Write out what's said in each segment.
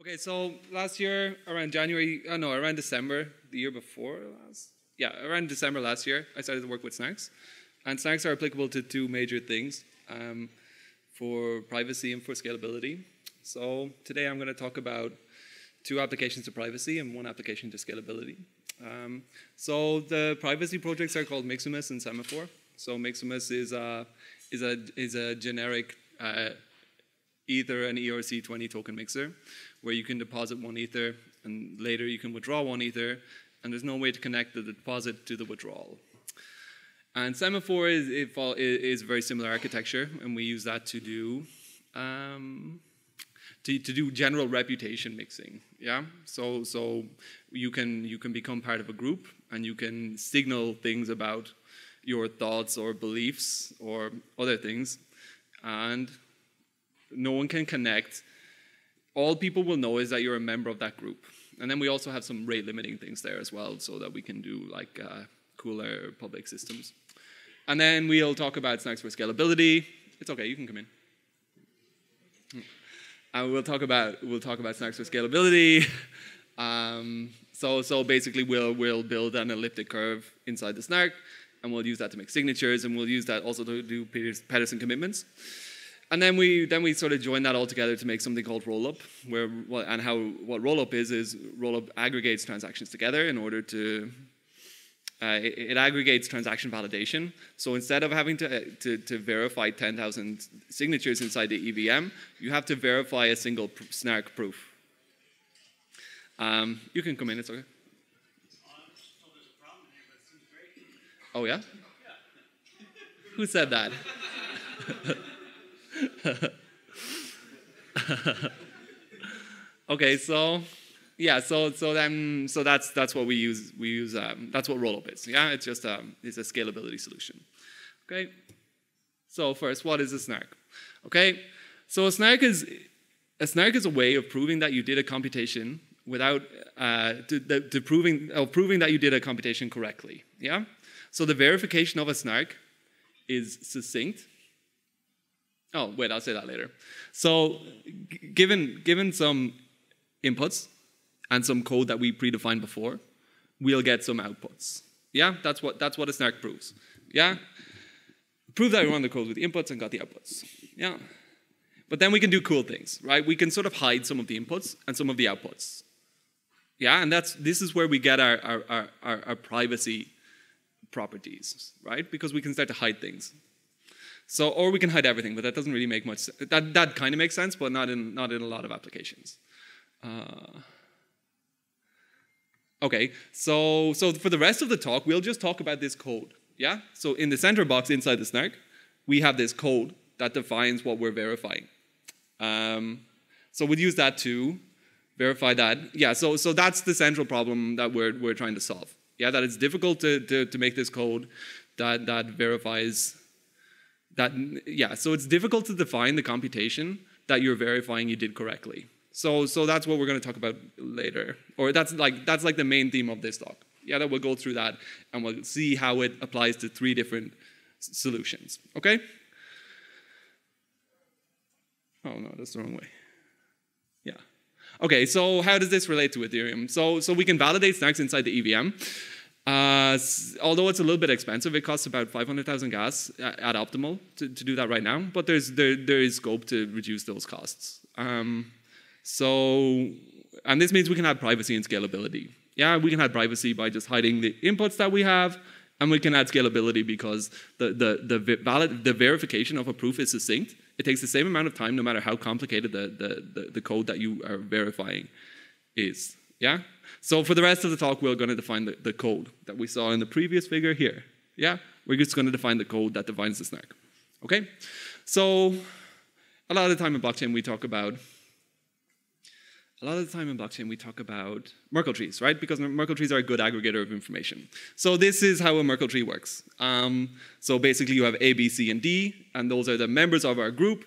Okay, so last year, around January, no, around December, the year before last? Yeah, around December last year, I started to work with SNARKs. And SNARKs are applicable to two major things, for privacy and for scalability. So today I'm going to talk about two applications to privacy and one application to scalability. So the privacy projects are called Miximus and Semaphore. So Miximus is a generic Ether and ERC20 token mixer, where you can deposit one Ether, and later you can withdraw one Ether, and there's no way to connect the deposit to the withdrawal. And Semaphore is very similar architecture, and we use that to do general reputation mixing. Yeah, so you can become part of a group, and you can signal things about your thoughts or beliefs or other things, and no one can connect. All people will know is that you're a member of that group. And then we also have some rate limiting things there as well, so that we can do like cooler public systems. And then we'll talk about SNARKs for scalability. It's okay, you can come in. And we'll talk about SNARKs for scalability. So basically we'll build an elliptic curve inside the SNARK, and we'll use that to make signatures, and we'll use that also to do Pedersen commitments. And then we sort of join that all together to make something called rollup, what rollup is rollup aggregates transactions together in order to it aggregates transaction validation. So instead of having to verify 10,000 signatures inside the EVM, you have to verify a single SNARK proof. You can come in, it's okay. Oh yeah? Who said that? Okay, so yeah, so that's what we use. That's what rollup is. Yeah, it's just it's a scalability solution. Okay, so first, what is a SNARK? Okay, so a SNARK is a way of proving that you did a computation without proving that you did a computation correctly. Yeah, so the verification of a SNARK is succinct. Oh, wait, I'll say that later. So given some inputs and some code that we predefined before, we'll get some outputs. Yeah, that's what a SNARK proves. Yeah? Prove that we run the code with the inputs and got the outputs. Yeah. But then we can do cool things, right? We can sort of hide some of the inputs and some of the outputs. Yeah, and this is where we get our privacy properties, right? Because we can start to hide things. So, or we can hide everything, but that doesn't really make much sense. That kind of makes sense, but not in a lot of applications. Okay, so for the rest of the talk, we'll just talk about this code, yeah? So in the center box inside the SNARK, we have this code that defines what we're verifying. So we'll use that to verify that. Yeah, so that's the central problem that we're trying to solve. Yeah, that it's difficult to make this code that verifies. So it's difficult to define the computation that you're verifying you did correctly. So that's what we're going to talk about later, or that's like the main theme of this talk. Yeah, that we'll go through that and we'll see how it applies to three different solutions. Okay. Oh no, that's the wrong way. Yeah. Okay. So how does this relate to Ethereum? So we can validate SNARKs inside the EVM. Although it's a little bit expensive, it costs about 500,000 gas at optimal to do that right now. But there is scope to reduce those costs. And this means we can have privacy and scalability. Yeah, we can have privacy by just hiding the inputs that we have, and we can add scalability because the verification of a proof is succinct. It takes the same amount of time, no matter how complicated the code that you are verifying is. Yeah. So for the rest of the talk, we're going to define the code that we saw in the previous figure here. Yeah, we're just going to define the code that defines the SNARK. Okay, so a lot of the time in blockchain we talk about Merkle trees, right? Because Merkle trees are a good aggregator of information. So this is how a Merkle tree works. So basically, you have A, B, C, and D, and those are the members of our group,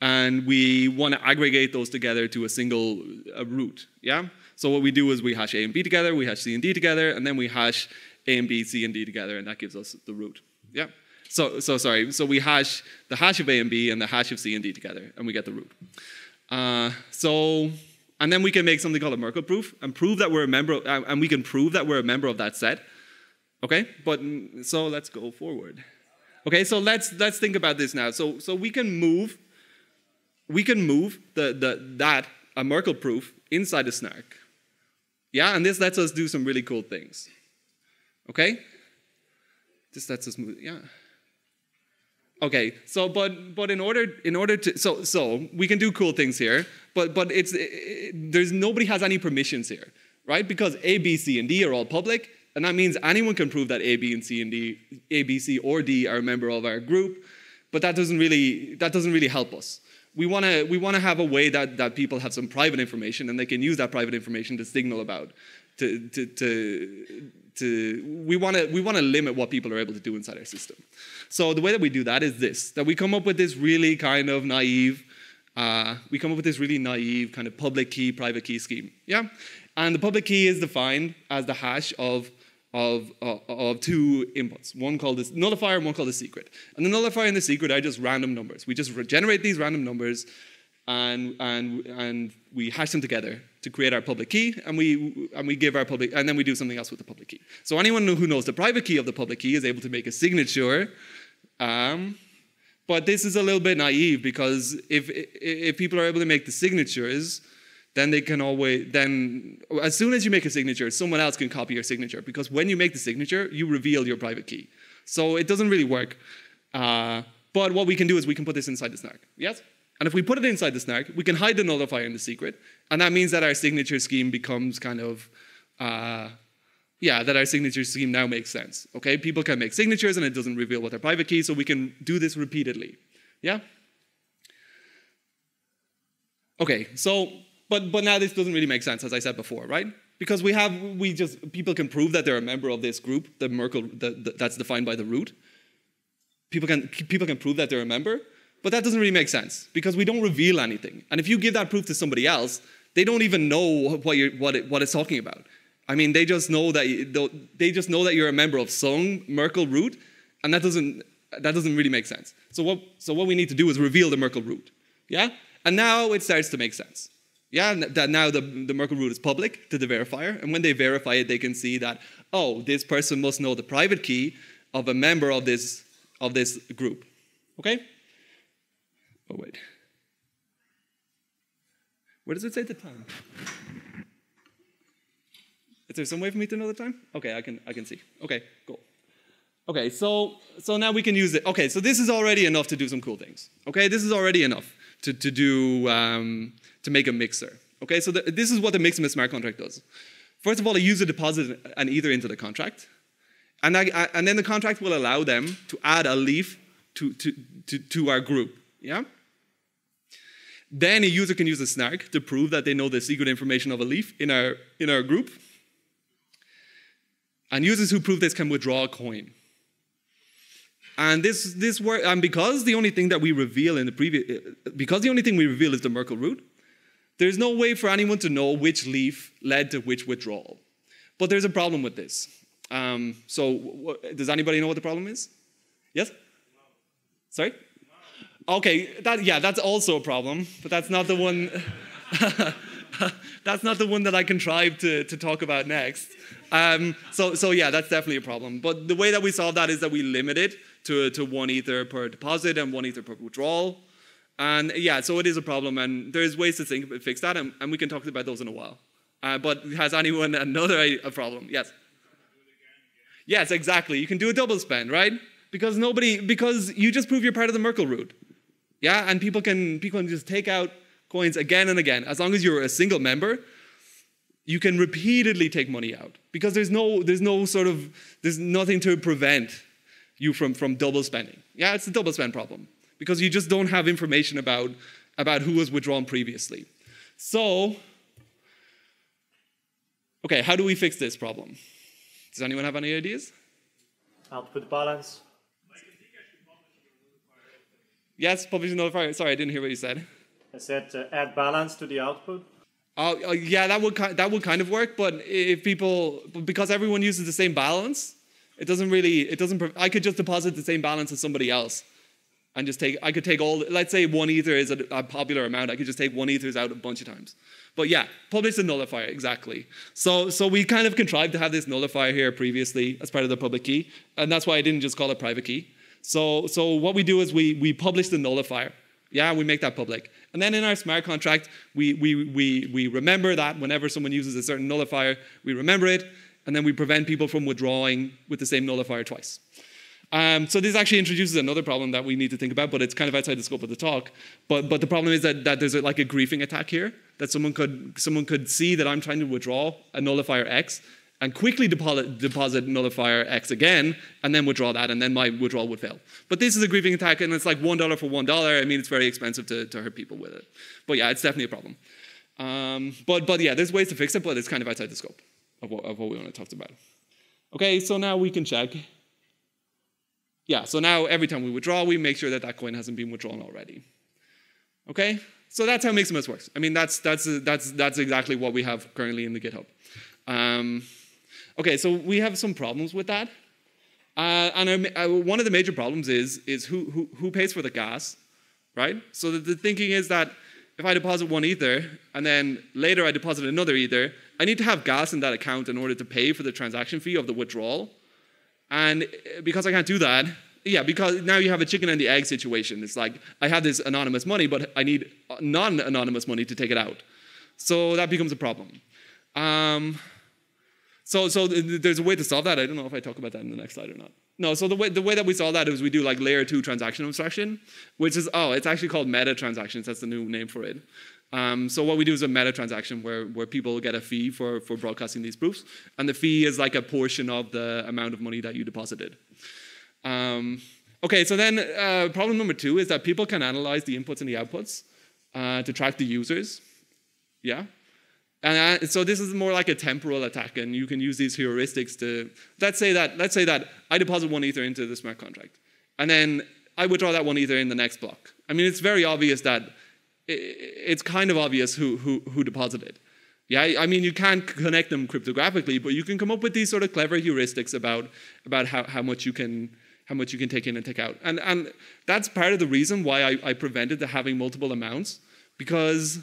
and we want to aggregate those together to a single root. Yeah. So what we do is we hash A and B together, we hash C and D together, and then we hash A and B, C and D together, and that gives us the root. Yeah. So we hash the hash of A and B and the hash of C and D together, and we get the root. So And then we can make something called a Merkle proof and prove that we're a member of, and we can prove that we're a member of that set. Okay, but so let's go forward. Okay, so let's think about this now. So we can move a Merkle proof inside the snark. Yeah, and this lets us do some really cool things. Okay, this lets us move. Yeah. Okay, so but in order to we can do cool things here, but there's nobody has any permissions here, right? Because A, B, C, and D are all public, and that means anyone can prove that A, B, and C, and D, A, B, C, or D are a member of our group, but that doesn't really help us. We wanna have a way that people have some private information and they can use that private information to signal about. We wanna limit what people are able to do inside our system. So the way that we do that is this: that we come up with this really kind of naive, kind of public key, private key scheme. Yeah, and the public key is defined as the hash of two inputs, one called the nullifier, one called the secret. And the nullifier and the secret are just random numbers. We just generate these random numbers, and we hash them together to create our public key, and then we do something else with the public key. So anyone who knows the private key of the public key is able to make a signature. But this is a little bit naive because if people are able to make the signatures, then they can always, then as soon as you make a signature, someone else can copy your signature, because when you make the signature, you reveal your private key. So it doesn't really work. But what we can do is we can put this inside the snark, yes? And if we put it inside the snark, we can hide the nullifier in the secret, and that means that our signature scheme becomes kind of, that our signature scheme now makes sense, okay? People can make signatures and it doesn't reveal what their private key, so we can do this repeatedly, yeah? Okay, so, But now this doesn't really make sense, as I said before, right? Because people can prove that they're a member of this group, the Merkle that's defined by the root. People can prove that they're a member, but that doesn't really make sense because we don't reveal anything. And if you give that proof to somebody else, they don't even know what it's talking about. I mean, they just know that you're a member of some Merkle root, and that doesn't really make sense. So what we need to do is reveal the Merkle root, yeah? And now it starts to make sense. Yeah, that now the Merkle root is public to the verifier, and when they verify it, they can see that, oh, this person must know the private key of a member of this group. Okay? Oh, wait. Where does it say the time? Is there some way for me to know the time? Okay, I can see. Okay, cool. Okay, so now we can use it. Okay, so this is already enough to do some cool things. Okay, this is already enough to make a mixer. Okay, so this is what the Miximus smart contract does. First of all, a user deposits an ether into the contract, and then the contract will allow them to add a leaf to our group. Yeah. Then a user can use a snark to prove that they know the secret information of a leaf in our group. And users who prove this can withdraw a coin. And this work, and because the only thing that we reveal in the previous, because the only thing we reveal is the Merkle root, there's no way for anyone to know which leaf led to which withdrawal. But there's a problem with this. Does anybody know what the problem is? Yes? No. Sorry? No. Okay, that's also a problem, but that's not the one. That's not the one that I contrived to talk about next. That's definitely a problem. But the way that we solve that is that we limit it to one ether per deposit and one ether per withdrawal. And yeah, so it is a problem, and there's ways to fix that, and we can talk about those in a while. But has anyone a problem? Yes. Yes, exactly. You can do a double spend, right? Because you just prove you're part of the Merkle root. Yeah, and people can just take out coins again and again. As long as you're a single member, you can repeatedly take money out because there's nothing to prevent you from double spending. Yeah, it's a double spend problem because you just don't have information about who was withdrawn previously. So, okay, how do we fix this problem? Does anyone have any ideas? Output balance. Yes, publish a nullifier. Sorry, I didn't hear what you said. I said add balance to the output. Yeah, that would kind of work, but because everyone uses the same balance, it doesn't. I could just deposit the same balance as somebody else, and let's say one ether is a popular amount. I could just take one ethers out a bunch of times, But yeah, publish the nullifier, exactly. So we kind of contrived to have this nullifier here previously as part of the public key, and that's why I didn't just call it private key. So what we do is we publish the nullifier. Yeah, we make that public. And then in our smart contract, we remember that whenever someone uses a certain nullifier, we remember it, and then we prevent people from withdrawing with the same nullifier twice. So this actually introduces another problem that we need to think about, but it's kind of outside the scope of the talk. But the problem is that there's like a griefing attack here, that someone could see that I'm trying to withdraw a nullifier X and quickly deposit nullifier X again, and then withdraw that, and then my withdrawal would fail. But this is a griefing attack, and it's like $1 for $1. I mean, it's very expensive to hurt people with it. But yeah, it's definitely a problem. But yeah, there's ways to fix it, but it's kind of outside the scope of what we want to talk about. Okay, so now we can check. Yeah, so now every time we withdraw, we make sure that coin hasn't been withdrawn already. Okay, so that's how Miximus works. I mean, that's exactly what we have currently in the GitHub. Okay, so we have some problems with that, and one of the major problems is who pays for the gas, right? So the thinking is that if I deposit one ether and then later I deposit another ether, I need to have gas in that account in order to pay for the transaction fee of the withdrawal. And because I can't do that, yeah, because now you have a chicken and the egg situation. It's like, I have this anonymous money, but I need non-anonymous money to take it out. So that becomes a problem. So there's a way to solve that. I don't know if I talk about that in the next slide or not. No, so the way that we solve that is we do like layer 2 transaction abstraction, which is, oh, it's actually called meta transactions. That's the new name for it. So what we do is a meta transaction where people get a fee for broadcasting these proofs, and the fee is like a portion of the amount of money that you deposited. Okay, so then problem number 2 is that people can analyze the inputs and the outputs to track the users. Yeah, and so this is more like a temporal attack, and you can use these heuristics to let's say that I deposit one ether into the smart contract, and then I withdraw that one ether in the next block. I mean, it's very obvious that. It's kind of obvious who deposited. Yeah, I mean, you can't connect them cryptographically, but you can come up with these sort of clever heuristics about how much you can take in and take out. And that's part of the reason why I prevented the having multiple amounts, because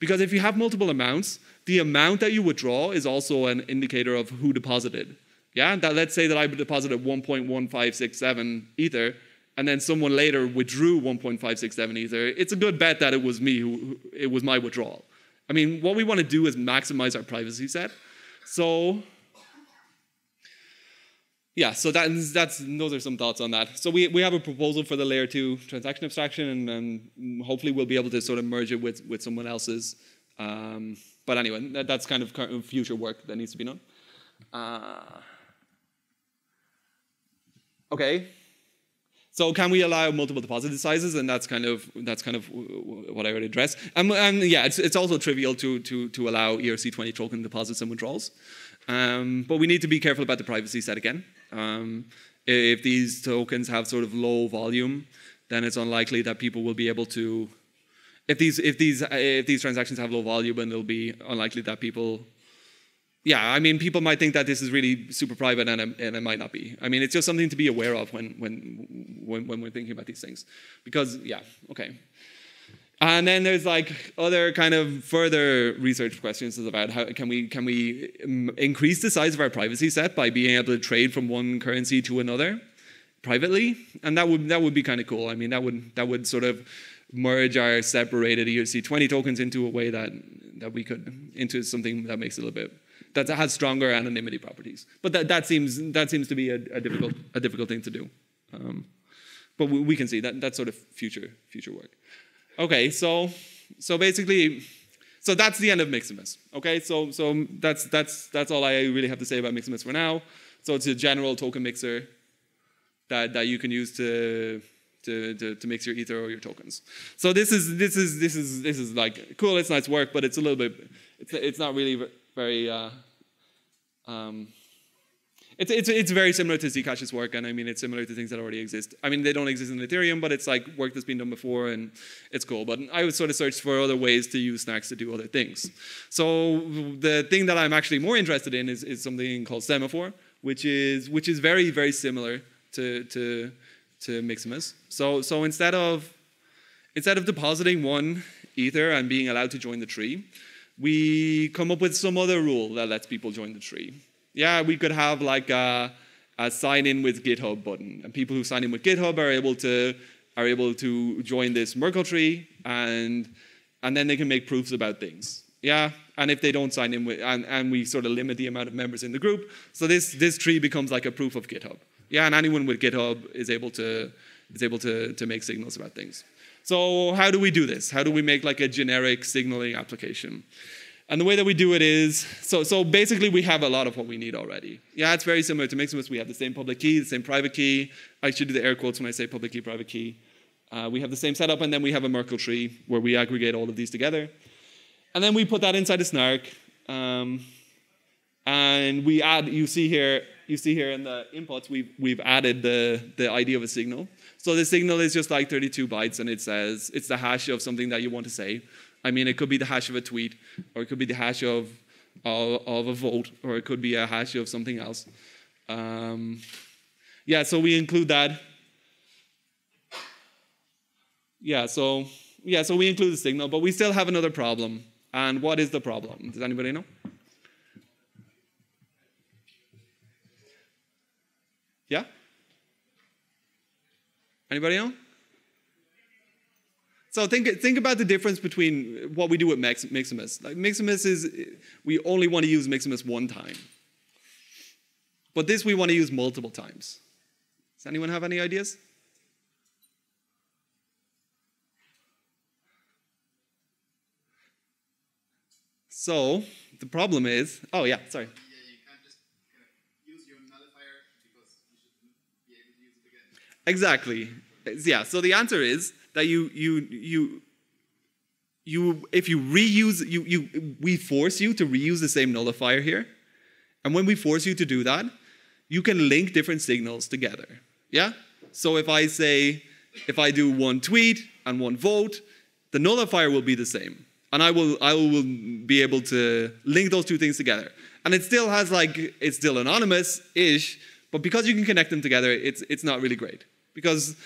if you have multiple amounts, the amount that you withdraw is also an indicator of who deposited. Yeah, that let's say that I deposited 1.1567 ether, and then someone later withdrew 1.567 ether, it's a good bet that it was me, it was my withdrawal. I mean, what we want to do is maximize our privacy set. So, yeah, so those are some thoughts on that. So we have a proposal for the layer 2 transaction abstraction, and hopefully we'll be able to sort of merge it with someone else's. But anyway, that's kind of future work that needs to be done. Okay. So can we allow multiple deposit sizes? And that's kind of what I already addressed. And yeah, it's also trivial to allow ERC20 token deposits and withdrawals. But we need to be careful about the privacy set again. If these tokens have sort of low volume, then it's unlikely that people will be able to. If these transactions have low volume, then it'll be unlikely that people. Yeah, I mean, people might think that this is really super private, and it might not be. I mean, it's just something to be aware of when we're thinking about these things. Because, yeah, okay. And then there's like other kind of further research questions about how can we increase the size of our privacy set by being able to trade from one currency to another privately? And that would be kind of cool. I mean, that would sort of merge our separated ERC20 tokens into a way that we could into something that makes it a little bit. That has stronger anonymity properties, but that seems to be a difficult thing to do. But we can see that's sort of future work. Okay, so basically, so that's the end of Miximus. Okay, so that's all I really have to say about Miximus for now. So it's a general token mixer that you can use to mix your ether or your tokens. So this is like cool. It's nice work, but it's a little bit. It's not really. Very, it's very similar to Zcash's work, and I mean it's similar to things that already exist. I mean they don't exist in Ethereum, but it's like work that's been done before, and it's cool. But I would sort of search for other ways to use SNARKs to do other things. So the thing that I'm actually more interested in is something called Semaphore, which is very very similar to Miximus. So instead of depositing one ether and being allowed to join the tree. we come up with some other rule that lets people join the tree. Yeah, we could have like a sign in with GitHub button, and people who sign in with GitHub are able to join this Merkle tree, and then they can make proofs about things. Yeah, and if they don't sign in with, and we sort of limit the amount of members in the group, so this tree becomes like a proof of GitHub. Yeah, and anyone with GitHub is able to make signals about things. So how do we do this? How do we make like a generic signaling application? And the way that we do it is, so basically we have a lot of what we need already. Yeah, it's very similar to Miximus. We have the same public key, the same private key. I should do the air quotes when I say public key, private key. We have the same setup, and then we have a Merkle tree where we aggregate all of these together. And then we put that inside a snark. And we add, you see here in the inputs, we've added the ID of a signal. So the signal is just like 32 bytes, and it says, it's the hash of something that you want to say. I mean, it could be the hash of a tweet, or it could be the hash of a vote, or it could be a hash of something else. Yeah, so we include that. Yeah, so we include the signal, but we still have another problem. And what is the problem? Does anybody know? Yeah? Anybody know? So think about the difference between what we do with Miximus. Like Miximus is, we only want to use Miximus one time. But this we want to use multiple times. Does anyone have any ideas? So the problem is, oh yeah, sorry. Exactly. Yeah. So the answer is that we force you to reuse the same nullifier here, and when we force you to do that, you can link different signals together. Yeah. So if I do one tweet and one vote, the nullifier will be the same, and I will be able to link those two things together, and it still has like it's still anonymous-ish. But because you can connect them together, it's not really great. Because,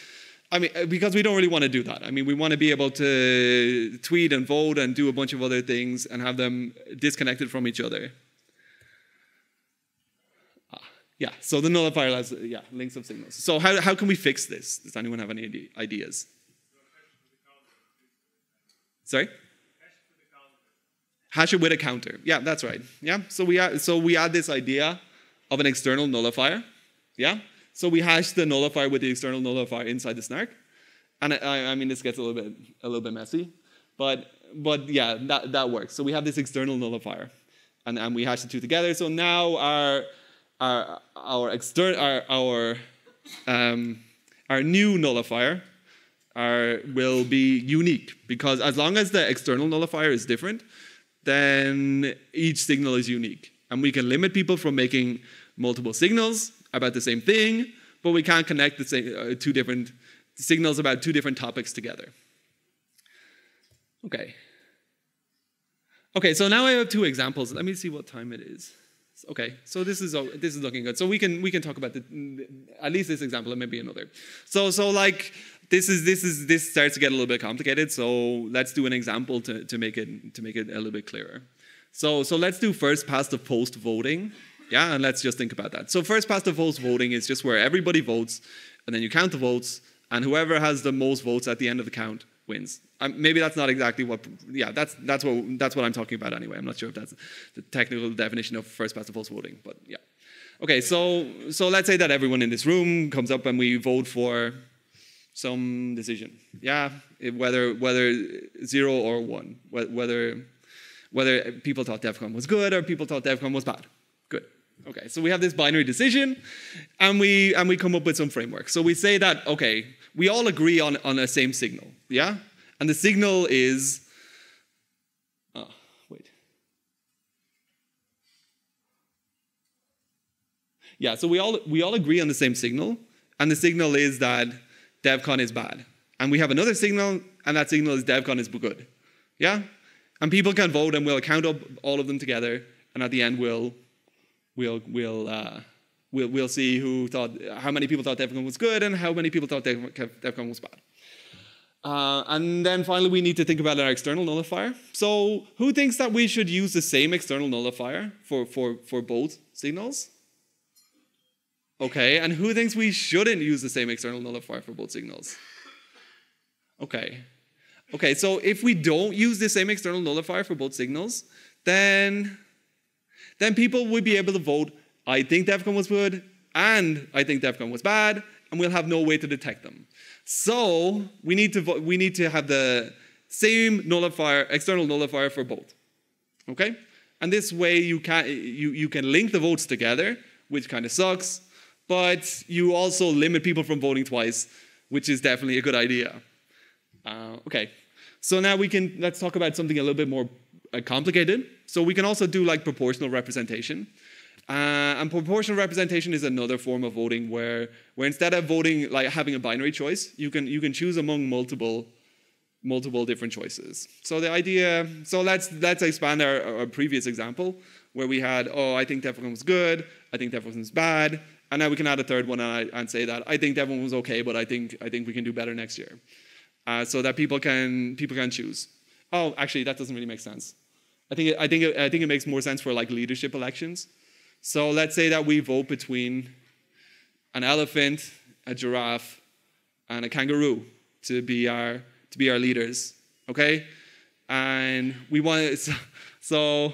I mean, because we don't really want to do that. I mean, we want to be able to tweet and vote and do a bunch of other things and have them disconnected from each other. Yeah, so the nullifier has, yeah, links of signals. So how can we fix this? Does anyone have any ideas? Sorry? Hash it with a counter. Yeah, that's right. Yeah, so we add this idea of an external nullifier, yeah? So we hash the nullifier with the external nullifier inside the snark. And I mean, this gets a little bit messy, but yeah, that works. So we have this external nullifier, and we hash the two together. So now our new nullifier will be unique, because as long as the external nullifier is different, then each signal is unique. And we can limit people from making multiple signals about the same thing, but we can't connect the same, two different signals about two different topics together. Okay. Okay, so now I have two examples. Let me see what time it is. Okay, so this is looking good. So we can talk about at least this example and maybe another. So like this starts to get a little bit complicated. So let's do an example to make it a little bit clearer. So let's do first past the post voting, yeah, and let's just think about that. So first past the post voting is just where everybody votes, and then you count the votes, and whoever has the most votes at the end of the count wins. Maybe that's not exactly what, yeah, that's what I'm talking about anyway. I'm not sure if that's the technical definition of first past the post voting, but yeah. Okay, so let's say that everyone in this room comes up and we vote for some decision, yeah, whether 0 or 1, whether people thought DevCon was good or people thought DevCon was bad. Good. Okay, so we have this binary decision, and we come up with some framework. So we say that, okay, we all agree on a same signal, yeah? And the signal is, oh, wait. Yeah, so we all agree on the same signal, and the signal is that DevCon is bad. And we have another signal, and that signal is DevCon is good, yeah? And people can vote, and we'll count up all of them together, and at the end we'll see how many people thought DevCon was good and how many people thought DevCon was bad. And then finally, we need to think about our external nullifier. So who thinks that we should use the same external nullifier for both signals? Okay, and who thinks we shouldn't use the same external nullifier for both signals? Okay. Okay, so if we don't use the same external nullifier for both signals, then people would be able to vote, I think Devcon was good, and I think Devcon was bad, and we'll have no way to detect them. So we need to have the same nullifier, external nullifier for both. Okay? And this way you can link the votes together, which kind of sucks, but you also limit people from voting twice, which is definitely a good idea. Okay, so now let's talk about something a little bit more complicated. So we can also do like proportional representation. And proportional representation is another form of voting where instead of voting, like having a binary choice, you can choose among multiple different choices. So the idea, so let's expand our previous example where we had, oh, I think Devcon was good, I think Devcon was bad, and now we can add a third one and say that I think Devcon was okay, but I think we can do better next year. So that people can choose. Oh, actually, that doesn't really make sense. I think it makes more sense for like leadership elections. So let's say that we vote between an elephant, a giraffe, and a kangaroo to be our leaders. Okay, and we want so.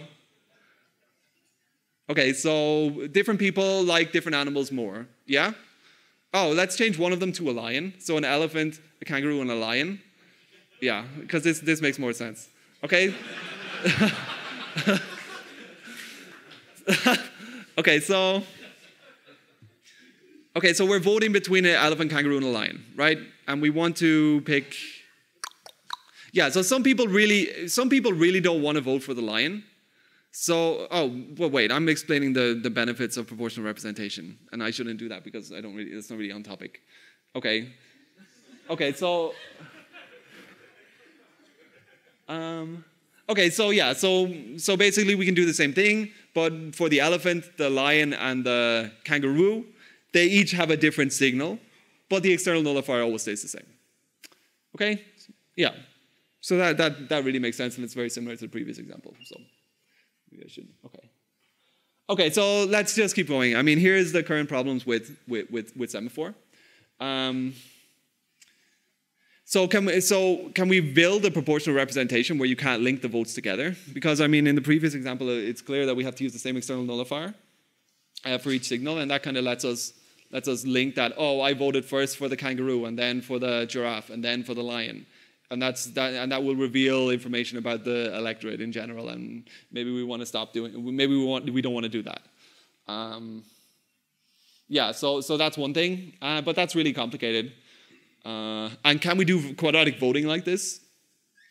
Okay, so different people like different animals more. Yeah. Oh, let's change one of them to a lion. So an elephant, a kangaroo, and a lion. Yeah, because this makes more sense. Okay. Okay, so we're voting between an elephant, kangaroo, and a lion, right? And we want to pick. Yeah, so some people really don't want to vote for the lion. So, oh, well, wait, I'm explaining the benefits of proportional representation, and I shouldn't do that because I don't really, it's not really on topic. Okay. Okay, so. Okay, so yeah, so basically we can do the same thing, but for the elephant, the lion, and the kangaroo, they each have a different signal, but the external nullifier always stays the same. Okay? Yeah. So that really makes sense, and it's very similar to the previous example, so. Maybe I shouldn't. Okay. Okay, so let's just keep going. I mean, here is the current problems with Semaphore. So can we build a proportional representation where you can't link the votes together? Because I mean, in the previous example, it's clear that we have to use the same external nullifier for each signal, and that kind of lets us link that. Oh, I voted first for the kangaroo, and then for the giraffe, and then for the lion. And that will reveal information about the electorate in general, and maybe we want to stop doing. Maybe we don't want to do that. Yeah, so that's one thing, but that's really complicated. And can we do quadratic voting like this?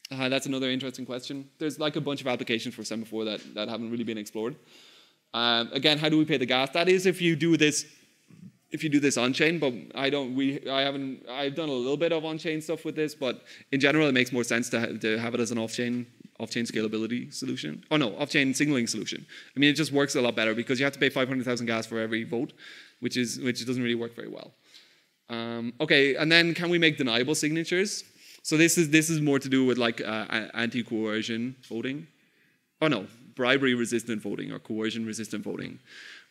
That's another interesting question. There's like a bunch of applications for Semaphore that haven't really been explored. Again, how do we pay the gas? That is, if you do this on chain, but I've done a little bit of on chain stuff with this, but in general, it makes more sense to have it as an off chain scalability solution. Oh no, off chain signaling solution. I mean, it just works a lot better because you have to pay 500,000 gas for every vote, which doesn't really work very well. Okay, and then can we make deniable signatures? So this is more to do with like anti-coercion voting. Oh no, bribery-resistant voting or coercion-resistant voting,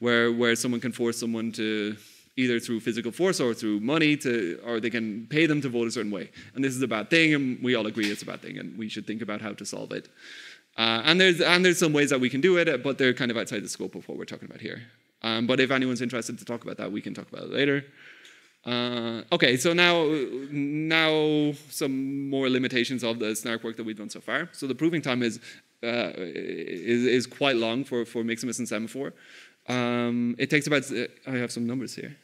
where someone can force someone to, either through physical force or through money, or they can pay them to vote a certain way. And this is a bad thing, and we all agree it's a bad thing, and we should think about how to solve it. And there's some ways that we can do it, but they're kind of outside the scope of what we're talking about here. But if anyone's interested to talk about that, we can talk about it later. Okay, so now some more limitations of the snark work that we've done so far. So the proving time is quite long for Miximus and Semaphore. It takes about, I have some numbers here.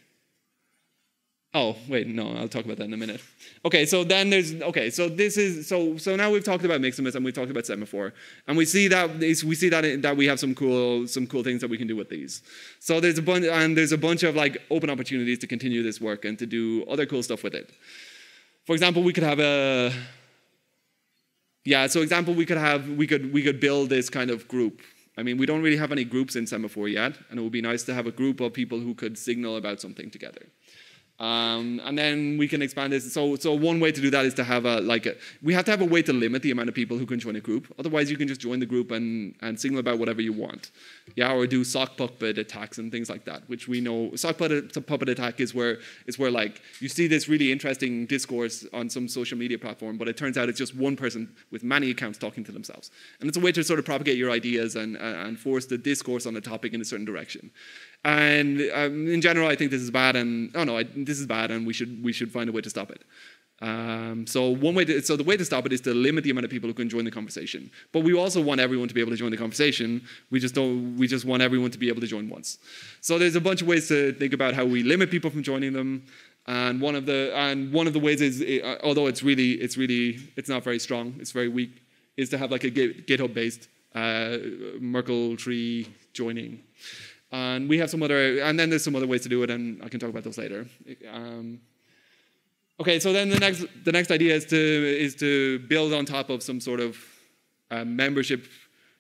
Oh, wait, no, I'll talk about that in a minute. Okay, so then there's, okay, so this is, so now we've talked about Miximus and we've talked about Semaphore, and we see that we have some cool things that we can do with these. So there's a bunch of like open opportunities to continue this work and to do other cool stuff with it. For example, we could build this kind of group. I mean, we don't really have any groups in Semaphore yet, and it would be nice to have a group of people who could signal about something together. And then we can expand this. So one way to do that is to have we have to have a way to limit the amount of people who can join a group. Otherwise, you can just join the group and signal about whatever you want. Yeah, or do sock puppet attacks and things like that, which we know. Sock puppet attack is where like you see this really interesting discourse on some social media platform, but it turns out it's just one person with many accounts talking to themselves. And it's a way to sort of propagate your ideas and force the discourse on a topic in a certain direction. And in general, I think this is bad, and this is bad, and we should find a way to stop it. So the way to stop it is to limit the amount of people who can join the conversation. But we also want everyone to be able to join the conversation. We just want everyone to be able to join once. So there's a bunch of ways to think about how we limit people from joining them. And one of the ways is, although it's not very strong, it's very weak, is to have like a GitHub-based Merkle tree joining. And we have some other, and then there's some other ways to do it, and I can talk about those later. Okay, so then the next idea is to build on top of some sort of membership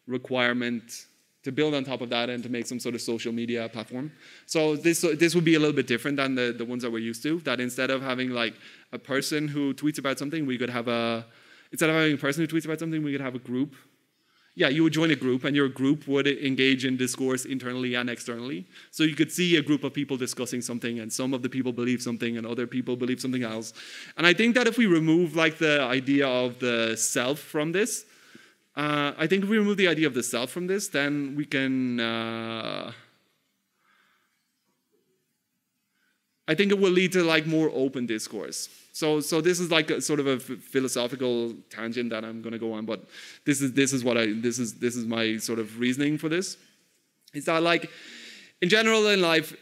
requirement, to build on top of that and to make some sort of social media platform. So this would be a little bit different than the ones that we're used to. That instead of having like a person who tweets about something, we could have a group. Yeah, you would join a group, and your group would engage in discourse internally and externally. So you could see a group of people discussing something, and some of the people believe something, and other people believe something else. And I think that if we remove like the idea of the self from this, then we can. I think it will lead to like more open discourse. So this is like a sort of a philosophical tangent that I'm going to go on, but this is my sort of reasoning for this. Is that like in general in life,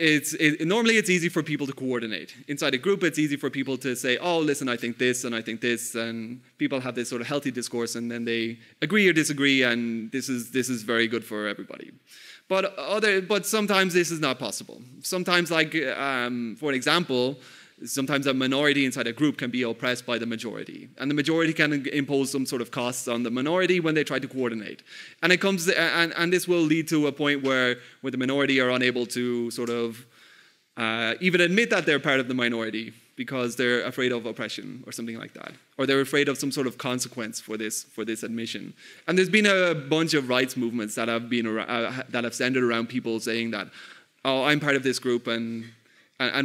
normally it's easy for people to coordinate inside a group. It's easy for people to say, oh, listen, I think this and I think this, and people have this sort of healthy discourse, and then they agree or disagree, and this is very good for everybody. But sometimes this is not possible. Sometimes, like for example, sometimes a minority inside a group can be oppressed by the majority, and the majority can impose some sort of costs on the minority when they try to coordinate. And it comes, and this will lead to a point where the minority are unable to sort of even admit that they're part of the minority because they're afraid of oppression or something like that, or they're afraid of some sort of consequence for this admission. And there's been a bunch of rights movements that have been centered around people saying that, oh, I'm part of this group, and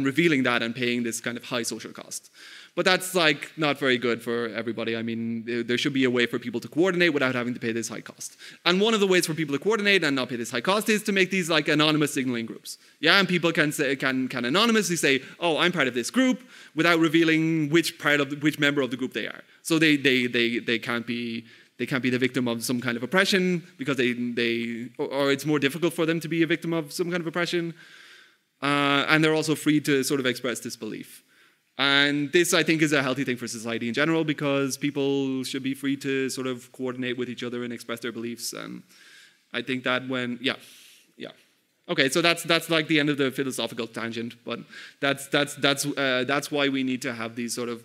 revealing that and paying this kind of high social cost. But that's like not very good for everybody. I mean, there should be a way for people to coordinate without having to pay this high cost. And one of the ways for people to coordinate and not pay this high cost is to make these like anonymous signaling groups. Yeah, and people can anonymously say, "Oh, I'm part of this group," without revealing which member of the group they are. So they can't be the victim of some kind of oppression because or it's more difficult for them to be a victim of some kind of oppression. And they're also free to sort of express disbelief. And this, I think, is a healthy thing for society in general, because people should be free to sort of coordinate with each other and express their beliefs. And I think that okay, so that's like the end of the philosophical tangent, but that's why we need to have these sort of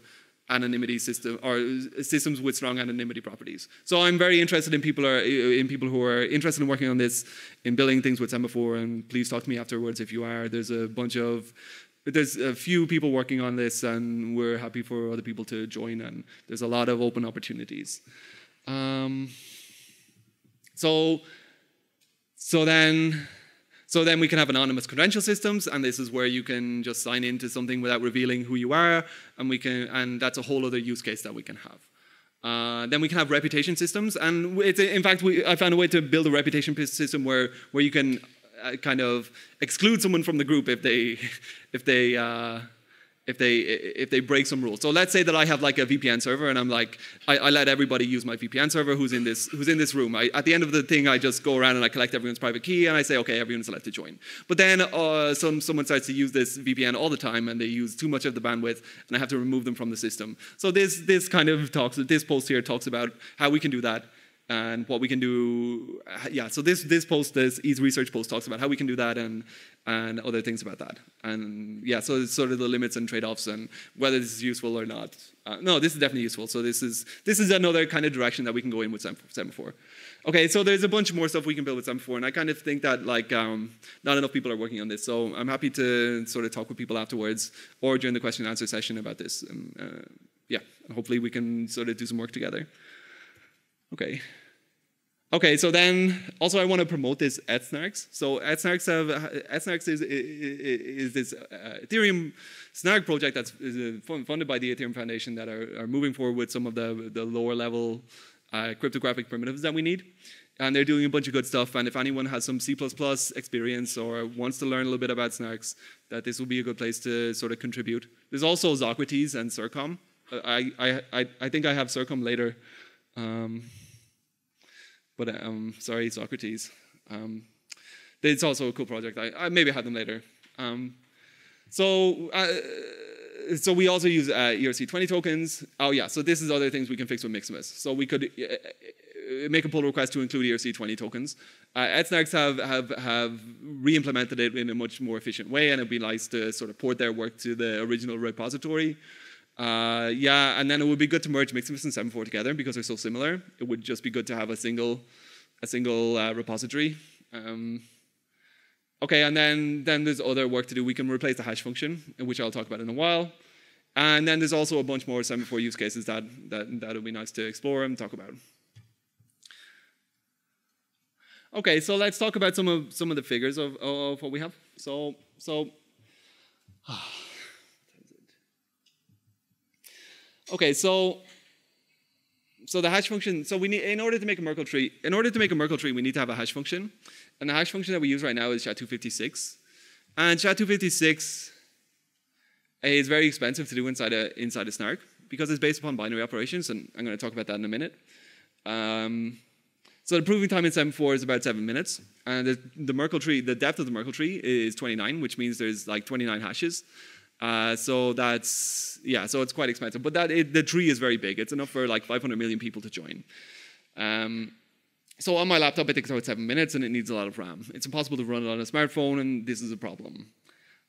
anonymity system, or systems with strong anonymity properties. So I'm very interested in people who are interested in working on this, in building things with Semaphore, and please talk to me afterwards if you are. There's a few people working on this, and we're happy for other people to join, and there's a lot of open opportunities. So then we can have anonymous credential systems, and this is where you can just sign into something without revealing who you are, and that's a whole other use case that we can have. Then we can have reputation systems, and in fact I found a way to build a reputation system where you can kind of exclude someone from the group if they break some rules. So let's say that I have like a VPN server, and I'm like, I let everybody use my VPN server who's in this room. At the end of the thing, I just go around and I collect everyone's private key, and I say, okay, everyone's allowed to join. But then someone starts to use this VPN all the time, and they use too much of the bandwidth, and I have to remove them from the system. So this post here talks about how we can do that and what we can do. Yeah, so this post, this ETH research post, talks about how we can do that and other things about that. And yeah, so it's sort of the limits and trade-offs and whether this is useful or not. No, this is definitely useful. So this is another kind of direction that we can go in with Semaphore. Okay, so there's a bunch more stuff we can build with Semaphore, and I kind of think that like not enough people are working on this. So I'm happy to sort of talk with people afterwards or during the question and answer session about this. Yeah, hopefully we can sort of do some work together. Okay. Okay, so then also I want to promote this EdSnarks. So EdSnarks is this Ethereum Snark project that's funded by the Ethereum Foundation that are moving forward with some of the lower level cryptographic primitives that we need. And they're doing a bunch of good stuff. And if anyone has some C++ experience or wants to learn a little bit about Snarks, that this will be a good place to sort of contribute. There's also ZoKrates and Circom. I think I have Circom later. But sorry, ZoKrates. It's also a cool project. I maybe had them later. So we also use ERC20 tokens. Oh yeah, so this is other things we can fix with Miximus. So we could make a pull request to include ERC20 tokens. EdSnacks have re-implemented it in a much more efficient way, and it'd be nice to sort of port their work to the original repository. Yeah, and then it would be good to merge Miximus and Semaphore together because they're so similar. It would just be good to have a single repository. Okay, and then there's other work to do. We can replace the hash function, which I'll talk about in a while. And then there's also a bunch more Semaphore use cases that would be nice to explore and talk about. Okay, so let's talk about some of the figures of what we have. Okay, so the hash function. So we need, in order to make a Merkle tree, we need to have a hash function, and the hash function that we use right now is SHA256, and SHA256 is very expensive to do inside a snark because it's based upon binary operations, and I'm going to talk about that in a minute. So the proving time in Semaphore is about 7 minutes, and the Merkle tree, the depth of the Merkle tree is 29, which means there's like 29 hashes. So that's, yeah, so it's quite expensive. But the tree is very big. It's enough for like 500 million people to join. So on my laptop, it takes about 7 minutes, and it needs a lot of RAM. It's impossible to run it on a smartphone, and this is a problem.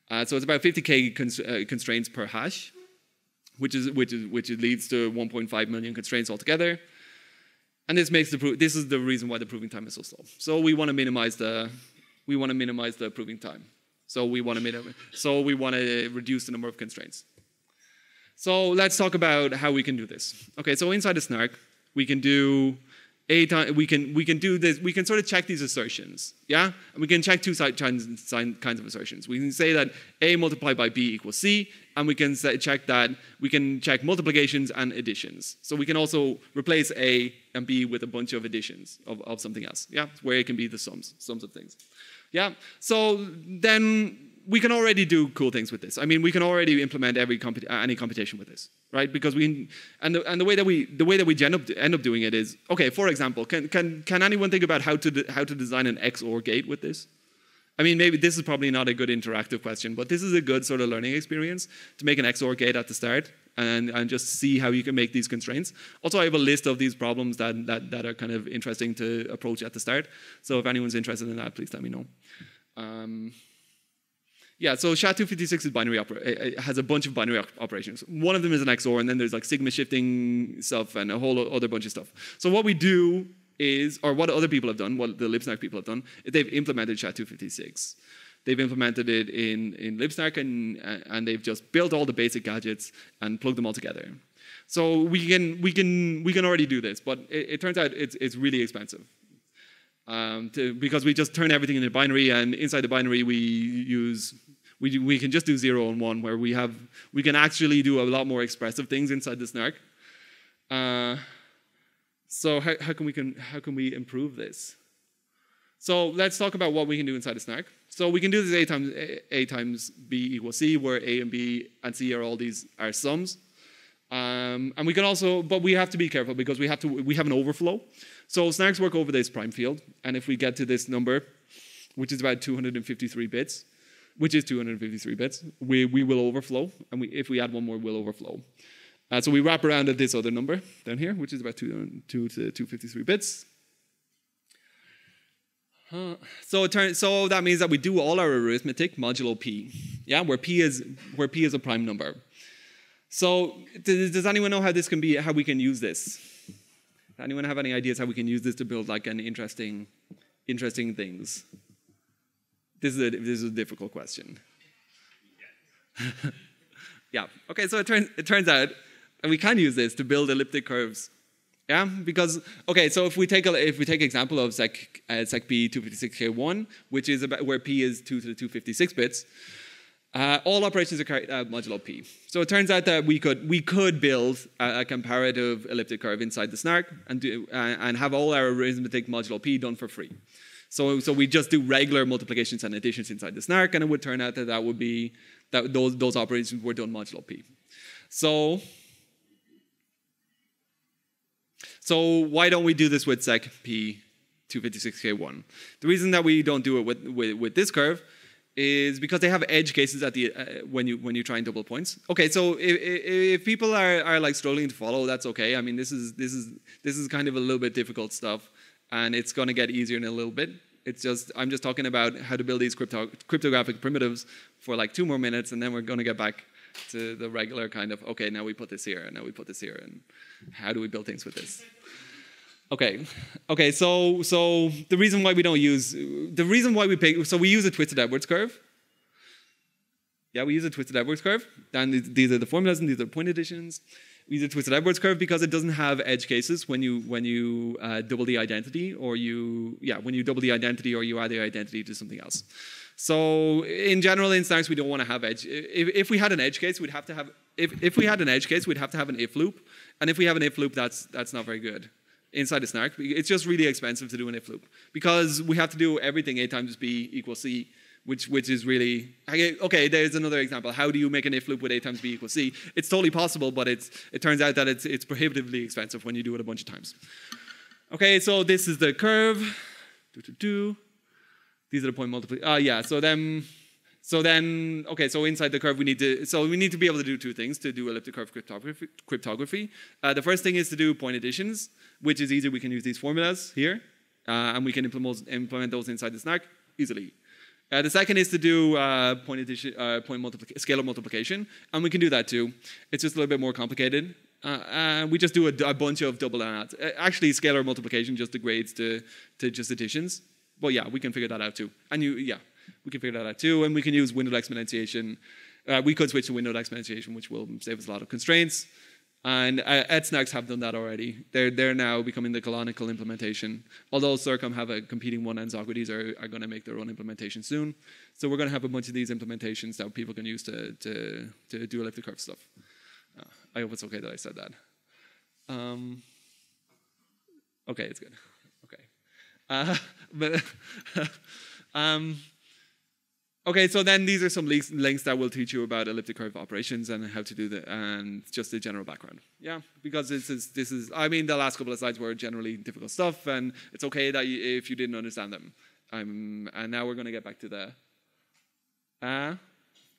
So it's about 50K constraints per hash, which leads to 1.5 million constraints altogether. And this is the reason why the proving time is so slow. So we want to minimize the proving time. So we want to reduce the number of constraints. So let's talk about how we can do this. Okay, so inside a snark, we can do this. We can sort of check these assertions, yeah. And we can check two kinds of assertions. We can say that A multiplied by B equals C, and we can check that. We can check multiplications and additions. So we can also replace A and B with a bunch of additions of something else, yeah, where it can be the sums of things. Yeah, so then we can already do cool things with this. I mean, we can already implement any computation with this, right? Because the way that we end up doing it is, okay, for example, can anyone think about how to design an XOR gate with this? I mean, maybe this is probably not a good interactive question, but this is a good sort of learning experience to make an XOR gate at the start and just see how you can make these constraints. Also, I have a list of these problems that are kind of interesting to approach at the start. So if anyone's interested in that, please let me know. Yeah, so SHA-256 is has a bunch of binary operations. One of them is an XOR, and then there's like sigma shifting stuff and a whole other bunch of stuff. So what we do is, or what other people have done, what the LibSnark people have done, is they've implemented SHA-256. They've implemented it in LibSnark, and they've just built all the basic gadgets and plugged them all together. So we can already do this, but it turns out it's really expensive because we just turn everything into binary, and inside the binary we can just do 0 and 1, where we can actually do a lot more expressive things inside the snark. So how can we improve this? So let's talk about what we can do inside a snark. So we can do this A times B equals C, where A and B and C are all these are sums. And we can also, but we have to be careful because we have an overflow. So snarks work over this prime field, and if we get to this number, which is about 253 bits, we will overflow, and if we add one more, we'll overflow. So we wrap around at this other number down here, which is about 253 bits. So that means that we do all our arithmetic modulo p, yeah, where p is a prime number. So does anyone know how this can be? How we can use this? Does anyone have any ideas how we can use this to build like an interesting things? This is a difficult question. Yeah. Okay. So it turns out that we can use this to build elliptic curves. Yeah, because okay, so if we take example of secp256k1, which is about where p is 2 to the 256 bits, all operations are carried out modulo p. So it turns out that we could build a comparative elliptic curve inside the SNARK and have all our arithmetic modulo p done for free. So we just do regular multiplications and additions inside the SNARK, and it would turn out that those operations were done modulo p. So why don't we do this with secp256k1? The reason that we don't do it with this curve is because they have edge cases at the when you try and double points. Okay, so if people are like struggling to follow, that's okay. I mean, this is kind of a little bit difficult stuff, and it's going to get easier in a little bit. It's just I'm just talking about how to build these cryptographic primitives for like 2 more minutes, and then we're going to get back to the regular kind of, okay, now we put this here, and now we put this here, and how do we build things with this? Okay. So the reason why we don't use, the reason why we pick, so we use a twisted outwards curve. Yeah, we use a twisted outwards curve. And these are the formulas, and these are point additions. We use a twisted outwards curve because it doesn't have edge cases when you double the identity, or when you double the identity, or you add the identity to something else. So in general, in SNARKs, we don't want to have edge. If we had an edge case, we'd have to have. If we had an edge case, we'd have to have an if loop, and if we have an if loop, that's not very good inside a SNARK. It's just really expensive to do an if loop because we have to do everything a times b equals c, which is really okay. There's another example. How do you make an if loop with a times b equals c? It's totally possible, but it turns out that it's prohibitively expensive when you do it a bunch of times. Okay, so this is the curve. These are the point multiplications. Yeah. So then, okay. So inside the curve, we need to be able to do 2 things to do elliptic curve cryptography. The first thing is to do point additions, which is easy. We can use these formulas here, and we can implement those inside the SNARK easily. The second is to do scalar multiplication, and we can do that too. It's just a little bit more complicated. We just do a bunch of double and adds. Actually, scalar multiplication just degrades to just additions. But yeah, we can figure that out too. And we can use windowed exponentiation. We could switch to windowed exponentiation, which will save us a lot of constraints. And EdSnacks have done that already. They're now becoming the canonical implementation. Although Circom have a competing one, and ZoKrates are going to make their own implementation soon. So we're going to have a bunch of these implementations that people can use to do elliptic curve stuff. I hope it's okay that I said that. Okay, it's good. Okay. Okay, so then these are some links that will teach you about elliptic curve operations and how to do that, and just the general background. Yeah, because this is. I mean, the last couple of slides were generally difficult stuff, and it's okay that if you didn't understand them. And now we're going to get back to the.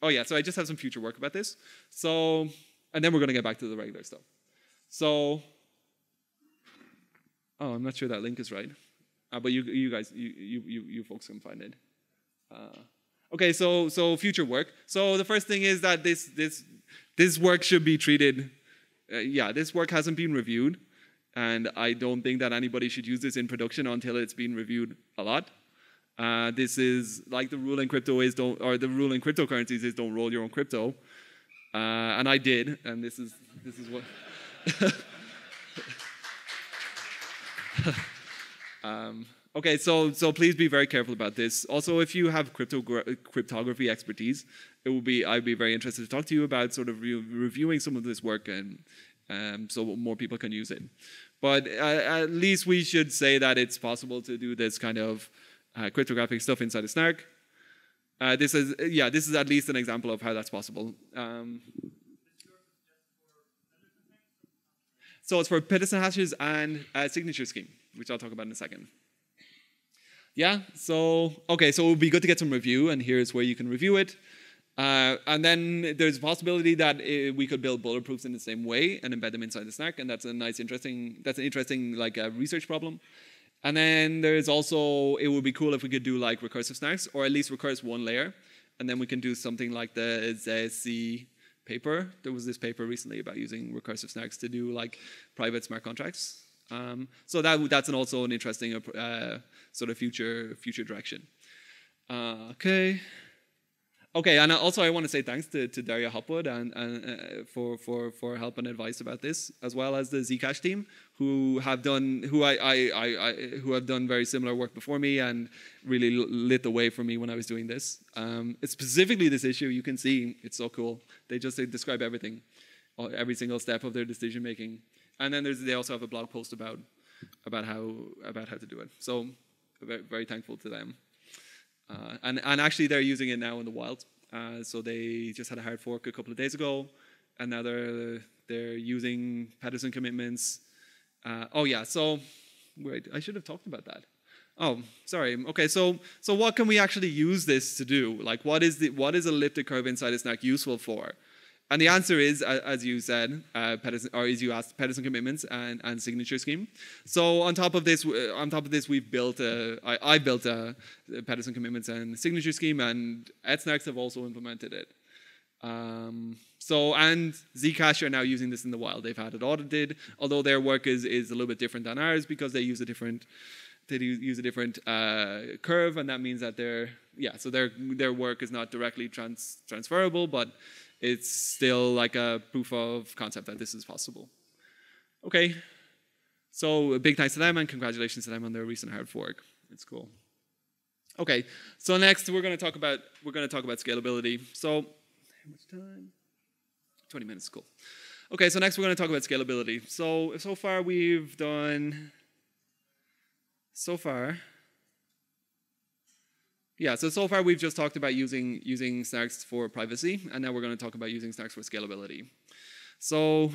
Oh yeah, so I just have some future work about this. So, and then we're going to get back to the regular stuff. So, oh, I'm not sure that link is right, but you guys, you folks can find it. Okay, so future work. So the first thing is that this work should be treated. Yeah, this work hasn't been reviewed, and I don't think that anybody should use this in production until it's been reviewed a lot. This is like the rule in crypto is don't, or the rule in cryptocurrencies is don't roll your own crypto, and I did, and this is what. Okay, so please be very careful about this. Also, if you have cryptography expertise, I'd be very interested to talk to you about sort of reviewing some of this work, and so more people can use it. But at least we should say that it's possible to do this kind of cryptographic stuff inside a SNARK. This is at least an example of how that's possible. So it's for Pedersen hashes and a signature scheme, which I'll talk about in a second. Yeah, so, okay, so it would be good to get some review, and here's where you can review it. And then there's a possibility that we could build bulletproofs in the same way and embed them inside the SNARK, and that's an interesting like, research problem. And then there's also, it would be cool if we could do like recursive snarks, or at least recurse one layer. And then we can do something like the ZC paper. There was this paper recently about using recursive snarks to do like private smart contracts. So that's also an interesting sort of future direction. Okay, and also I want to say thanks to Daria Hopwood and for help and advice about this, as well as the Zcash team who have done very similar work before me and really lit the way for me when I was doing this. It's specifically this issue, you can see it's so cool. They describe everything, every single step of their decision making, and then they also have a blog post about how to do it. So very, very thankful to them. And actually, they're using it now in the wild. So they just had a hard fork a couple of days ago, and now they're using Pedersen commitments. Oh yeah, so wait, I should have talked about that. Oh, sorry. Okay, so what can we actually use this to do? Like, what is elliptic curve inside a snark useful for? And the answer is, as you said, Pedersen commitments and signature scheme. So on top of this, I built a Pedersen commitments and signature scheme, and EdSnacks have also implemented it. And Zcash are now using this in the wild. They've had it audited, although their work is a little bit different than ours because they use a different curve, and that means that their work is not directly transferable, but it's still like a proof of concept that this is possible. Okay, so a big thanks to them and congratulations to them on their recent hard fork. It's cool. Okay, so next we're going to talk about scalability. So how much time? 20 minutes, cool. Okay, so next we're going to talk about scalability. So far we've done. So far we've just talked about using snarks for privacy, and now we're going to talk about using snarks for scalability. So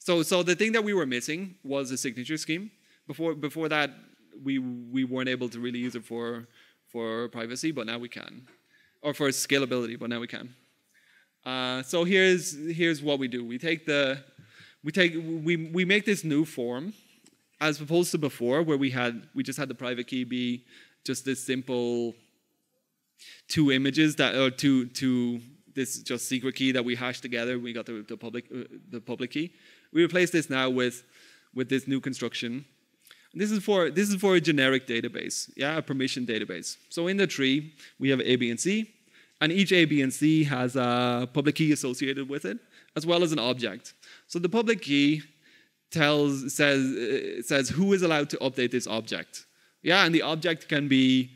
the thing that we were missing was a signature scheme. Before that, we weren't able to really use it for privacy, but now we can, or for scalability, but now we can. So here's what we do. We make this new form, as opposed to before where we just had the private key be just this simple two images that or two this just secret key that we hashed together. We got the public key. We replace this now with this new construction. And this is for a generic database, yeah, a permission database. So in the tree we have A, B, and C, and each A, B, and C has a public key associated with it, as well as an object. So the public key says who is allowed to update this object. Yeah, and the object can be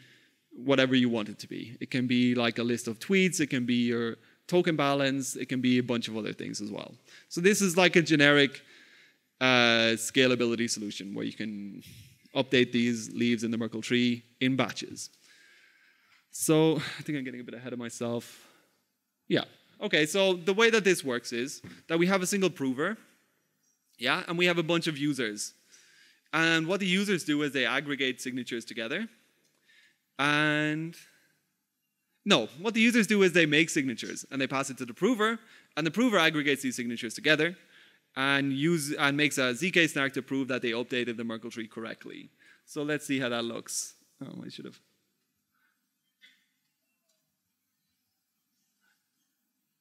whatever you want it to be. It can be like a list of tweets, it can be your token balance, it can be a bunch of other things as well. So this is like a generic scalability solution where you can update these leaves in the Merkle tree in batches. So I think I'm getting a bit ahead of myself. Yeah, okay, so the way that this works is that we have a single prover. Yeah, and we have a bunch of users. And what the users do is they aggregate signatures together. What the users do is they make signatures and they pass it to the prover, and the prover aggregates these signatures together and makes a ZK snark to prove that they updated the Merkle tree correctly. So let's see how that looks. Oh, I should have.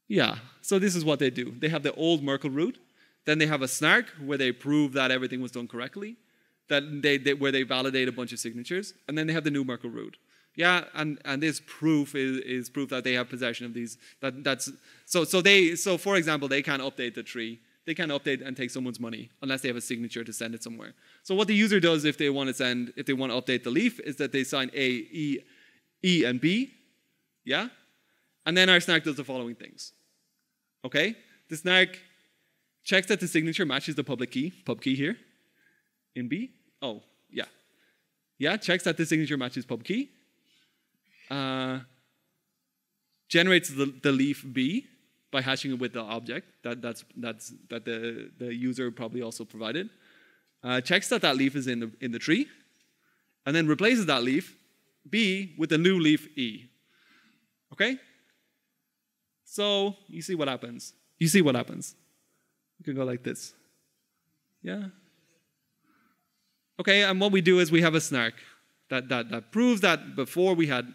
Yeah, so this is what they do. They have the old Merkle root. Then they have a snark where they prove that everything was done correctly, where they validate a bunch of signatures, and then they have the new Merkle root. Yeah, and this proof is proof that they have possession of these. So for example, they can't update the tree. They can't update and take someone's money unless they have a signature to send it somewhere. So what the user does if they want to update the leaf is that they sign A, E, and B. Yeah, and then our snark does the following things. Okay, the snark checks that the signature matches the public key, pub key here, in B. Oh, yeah. Yeah, checks that the signature matches pub key. Generates the leaf B by hashing it with the object that the user probably also provided. Checks that leaf is in the tree, and then replaces that leaf B with the new leaf E. Okay? So you see what happens. You can go like this. Yeah? Okay, and what we do is we have a snark that proves that before we had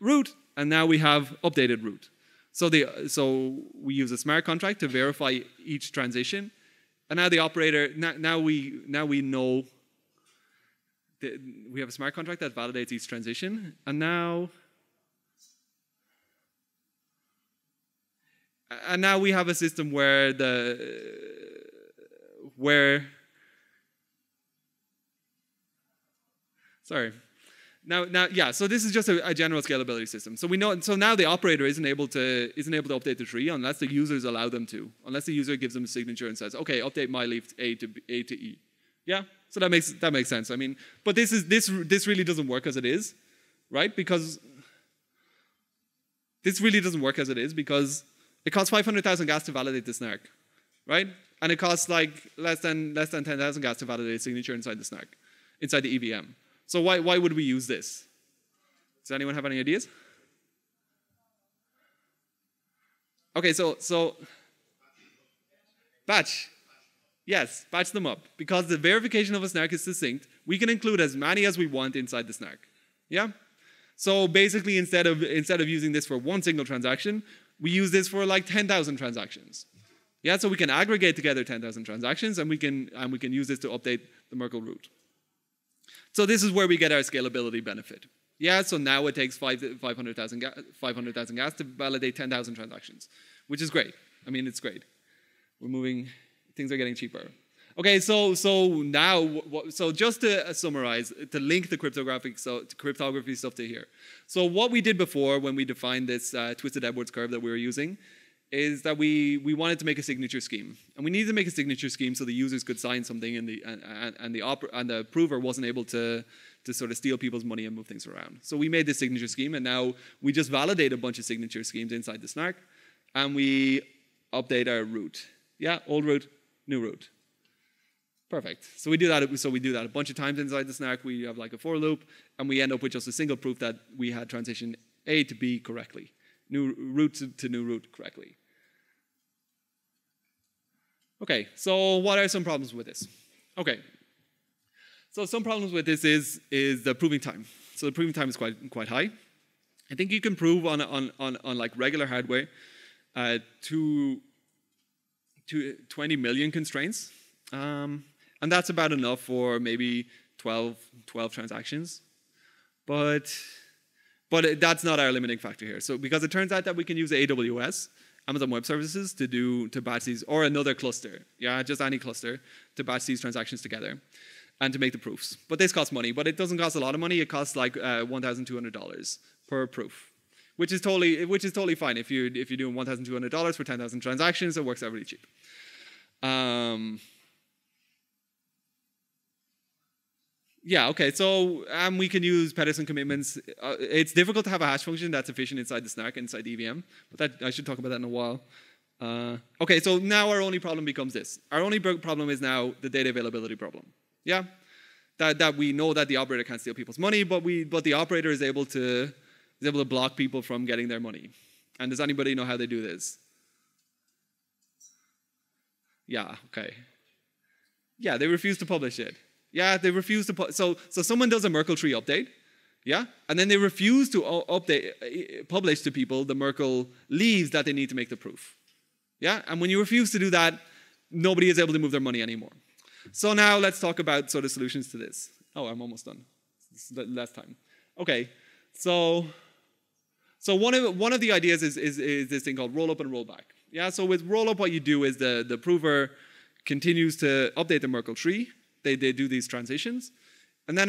root, and now we have updated root. So we use a smart contract to verify each transition, and now the operator now we know that we have a smart contract that validates each transition, and now we have a system where so this is just a general scalability system. So we know. So now the operator isn't able to update the tree unless the users allow them to. Unless the user gives them a signature and says, "Okay, update my leaf A to E." Yeah. So that makes sense. I mean, but this really doesn't work as it is, right? Because this really doesn't work as it is because it costs 500,000 gas to validate the snark, right? And it costs like less than 10,000 gas to validate a signature inside the snark, inside the EVM. So why would we use this? Does anyone have any ideas? Okay, so batch. Yes, batch them up. Because the verification of a snark is succinct, we can include as many as we want inside the snark. Yeah? So basically instead of using this for one single transaction, we use this for like 10,000 transactions. Yeah, so we can aggregate together 10,000 transactions and we can use this to update the Merkle root. So this is where we get our scalability benefit. Yeah, so now it takes 500,000 gas to validate 10,000 transactions, which is great. I mean, it's great. We're moving, things are getting cheaper. Okay, so just to summarize, to link the cryptography stuff to here. So what we did before when we defined this twisted Edwards curve that we were using is that we wanted to make a signature scheme, and we needed to make a signature scheme so the users could sign something, and the prover wasn't able to sort of steal people's money and move things around. So we made this signature scheme, and now we just validate a bunch of signature schemes inside the snark, and we update our root. Yeah, old root, new root. Perfect. So we do that. So we do that a bunch of times inside the snark. We have like a for loop, and we end up with just a single proof that we had transition A to B correctly, new root to new root correctly. Okay, so what are some problems with this? Okay, so some problems with this is the proving time. So the proving time is quite high. I think you can prove on like regular hardware to 20 million constraints, and that's about enough for maybe 12 transactions, but that's not our limiting factor here. So because it turns out that we can use AWS, Amazon Web Services, to batch these, or another cluster, yeah, just any cluster, to batch these transactions together and to make the proofs. But this costs money, but it doesn't cost a lot of money. It costs like $1,200 per proof, which is totally fine. If you're doing $1,200 for 10,000 transactions, it works out really cheap. Yeah, okay, so we can use Pedersen commitments. It's difficult to have a hash function that's efficient inside the snark, inside the EVM, but I should talk about that in a while. Okay, so now our only problem becomes this. Our only problem is now the data availability problem. Yeah, that we know that the operator can't steal people's money, but the operator is able to block people from getting their money. And does anybody know how they do this? Yeah, okay. Yeah, they refuse to publish it. Yeah, they refuse to put, so someone does a Merkle tree update, yeah? And then they refuse to publish to people the Merkle leaves that they need to make the proof. Yeah, and when you refuse to do that, nobody is able to move their money anymore. So now let's talk about sort of solutions to this. Oh, I'm almost done, it's last time. Okay, so one of the ideas is this thing called rollup and rollback. Yeah, so with rollup, what you do is the prover continues to update the Merkle tree. They do these transitions, and then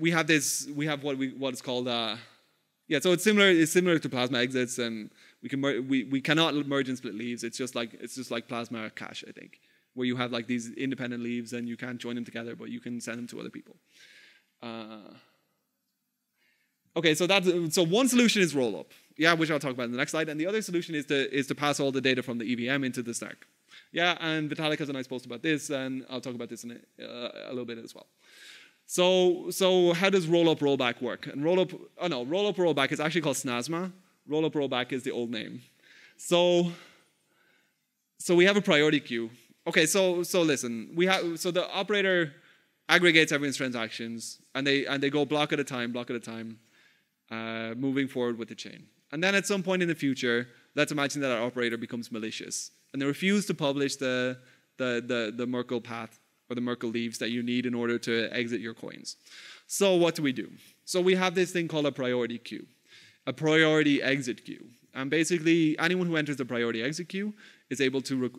we have this what is called yeah. So it's similar to Plasma exits, and we cannot merge and split leaves. It's just like Plasma cache, I think, where you have like these independent leaves and you can't join them together, but you can send them to other people. Okay, so one solution is roll up, yeah, which I'll talk about in the next slide, and the other solution is to pass all the data from the EVM into the snark. Yeah, and Vitalik has a nice post about this, and I'll talk about this in a little bit as well. So how does rollup rollback work? And rollup rollback is actually called SNASMA. Rollup rollback is the old name. So we have a priority queue. Okay, so listen, we have, so the operator aggregates everyone's transactions, and they go block at a time, moving forward with the chain. And then at some point in the future, let's imagine that our operator becomes malicious, and they refuse to publish the Merkle path or the Merkle leaves that you need in order to exit your coins. So what do? So we have this thing called a priority queue, a priority exit queue. And basically, anyone who enters the priority exit queue is able to,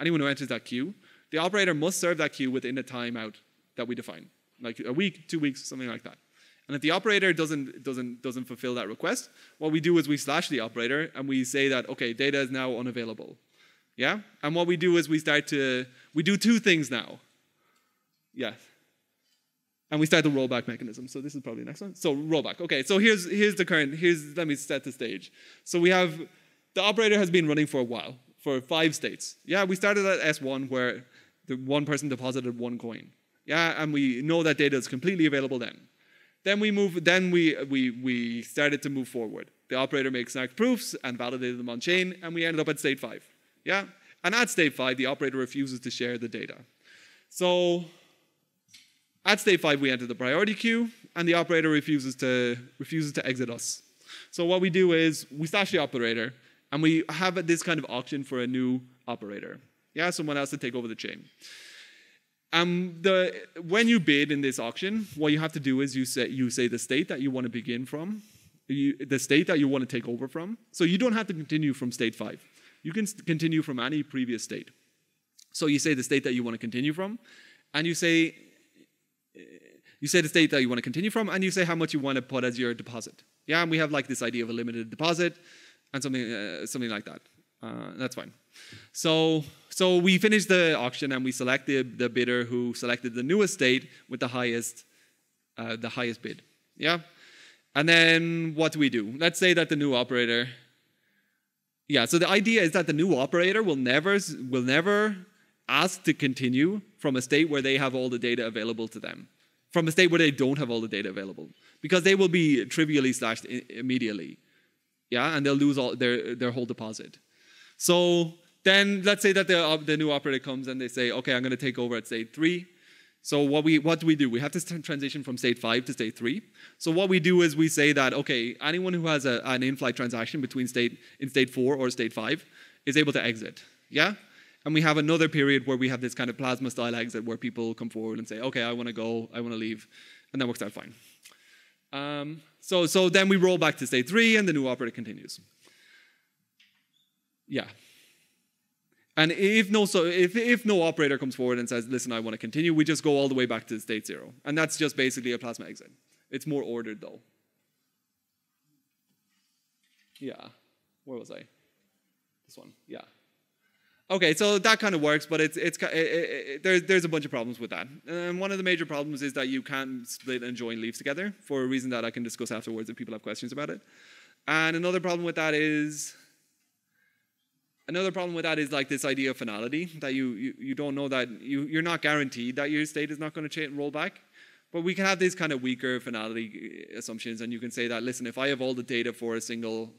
anyone who enters that queue, the operator must serve that queue within a timeout that we define, like a week, 2 weeks, something like that. And if the operator doesn't fulfill that request, what we do is we slash the operator and we say that, okay, data is now unavailable. Yeah? And what we do is we start to, we do two things now. Yes. And we start the rollback mechanism. So this is probably the next one. So rollback. Okay, so here's the current, let me set the stage. So we have, the operator has been running for a while, for 5 states. Yeah, we started at S1 where the one person deposited 1 coin. Yeah, and we know that data is completely available then. Then we move, then we started to move forward. The operator makes snark proofs and validated them on chain, and we ended up at state 5. Yeah, and at state 5, the operator refuses to share the data. So at state 5, we enter the priority queue, and the operator refuses to exit us. So what we do is we slash the operator, and we have this kind of auction for a new operator. Yeah, someone else to take over the chain. When you bid in this auction, what you have to do is you say the state that you want to begin from, the state that you want to take over from. So you don't have to continue from state 5. You can continue from any previous state. So you say the state that you want to continue from, and you say the state that you want to continue from, and you say how much you want to put as your deposit. Yeah, and we have like this idea of a limited deposit and something like that. That's fine. So we finish the auction and we select the bidder who selected the newest state with the highest bid. Yeah, and then what do? Let's say that the new operator. Yeah, so the idea is that the new operator will never ask to continue from a state where they have all the data available to them, from a state where they don't have all the data available, because they will be trivially slashed immediately. Yeah, and they'll lose all their whole deposit. So then let's say that the new operator comes and they say, okay, I'm going to take over at state 3. So what do we do? We have to transition from state 5 to state 3. So what we do is we say that, okay, anyone who has an in-flight transaction between state 4 or state 5 is able to exit. Yeah? And we have another period where we have this kind of plasma-style exit where people come forward and say, okay, I want to go, I want to leave, and that works out fine. So then we roll back to state 3, and the new operator continues. Yeah. And if no operator comes forward and says, listen, I want to continue, we just go all the way back to state 0. And that's just basically a plasma exit. It's more ordered, though. Yeah. Where was I? This one. Yeah. Okay, so that kind of works, but there's a bunch of problems with that. And one of the major problems is that you can't split and join leaves together for a reason that I can discuss afterwards if people have questions about it. And another problem with that is, like this idea of finality, that you don't know that, you're not guaranteed that your state is not going to roll back. But we can have these kind of weaker finality assumptions, and you can say that, listen, if I have all the data for a single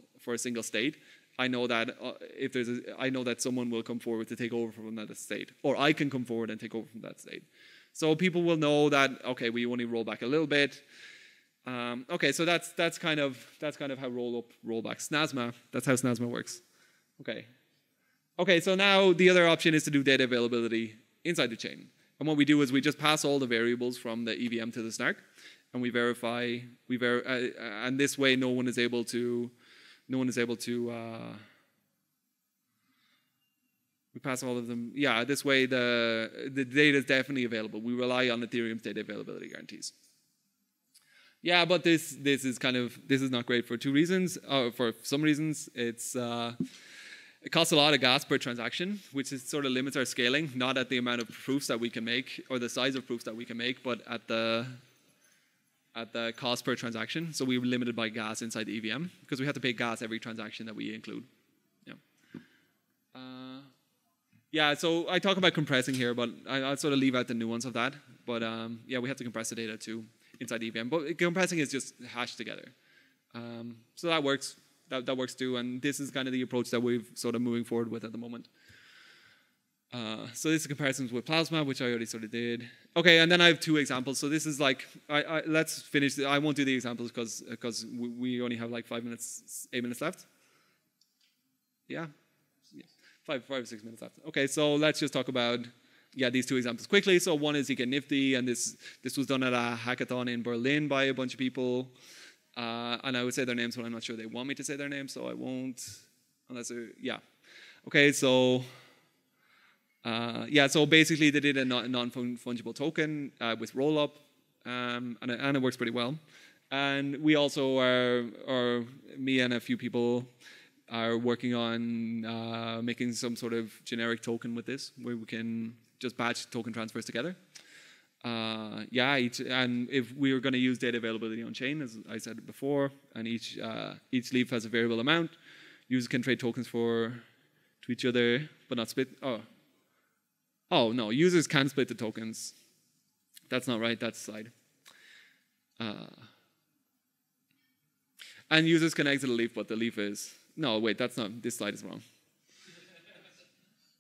state, I know that I know that someone will come forward to take over from that state, or I can come forward and take over from that state. So people will know that, okay, we only roll back a little bit. Okay, so that's kind of how rollup rollbacks. SNASMA, that's how SNASMA works. Okay. So now the other option is to do data availability inside the chain, and what we do is we just pass all the variables from the EVM to the snark, and we verify. And this way, we pass all of them. Yeah, this way the data is definitely available. We rely on Ethereum's data availability guarantees. Yeah, but this is not great for two reasons. For some reasons, it costs a lot of gas per transaction, which is sort of limits our scaling. Not at the amount of proofs that we can make or the size of proofs that we can make, but at the cost per transaction. So we were limited by gas inside the EVM because we have to pay gas every transaction that we include. Yeah. Yeah, so I talk about compressing here, but I'll sort of leave out the nuance of that. But yeah, we have to compress the data too inside the EVM. But compressing is just hashed together. So that works. That works too. And this is kind of the approach that we've sort of moving forward with at the moment. So this is comparisons with Plasma, which I already sort of did. Okay, and then I have two examples. So this is like, let's finish. I won't do the examples because we only have like 5 minutes, 8 minutes left. Yeah, five or 6 minutes left. Okay, so let's just talk about these two examples quickly. So one is you get Nifty, and this was done at a hackathon in Berlin by a bunch of people. And I would say their names, but I'm not sure they want me to say their names, so I won't. Unless they're, yeah. Okay, so. Yeah, so basically they did a non-fungible token with rollup, and it works pretty well. And we also are me and a few people are working on making some sort of generic token with this, where we can just batch token transfers together. Yeah, and if we were going to use data availability on chain, as I said before, and each leaf has a variable amount. Users can trade tokens to each other, but not split. Oh, no, users can split the tokens. That's not right, that's side. And users can exit a leaf, but the leaf is... No, wait, that's not... This slide is wrong.